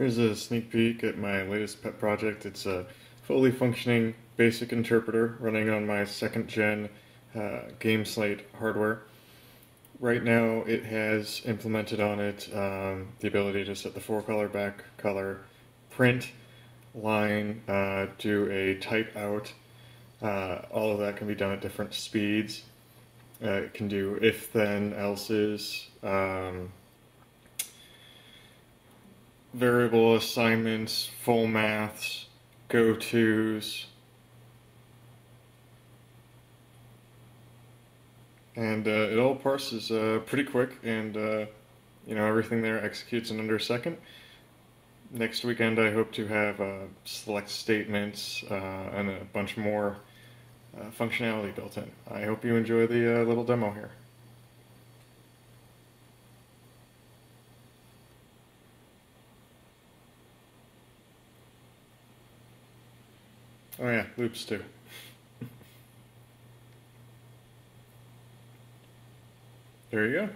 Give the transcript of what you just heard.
Here's a sneak peek at my latest pet project. It's a fully functioning basic interpreter running on my 2nd-gen GameSlate hardware. Right now it has implemented on it the ability to set the forecolor, backcolor, print, line, do a type out. All of that can be done at different speeds. It can do if, then, else's, variable assignments, full maths, go-tos, and it all parses pretty quick, and you know, everything there executes in under a second. Next weekend I hope to have select statements and a bunch more functionality built in. I hope you enjoy the little demo here. Oh yeah, loops too. There you go.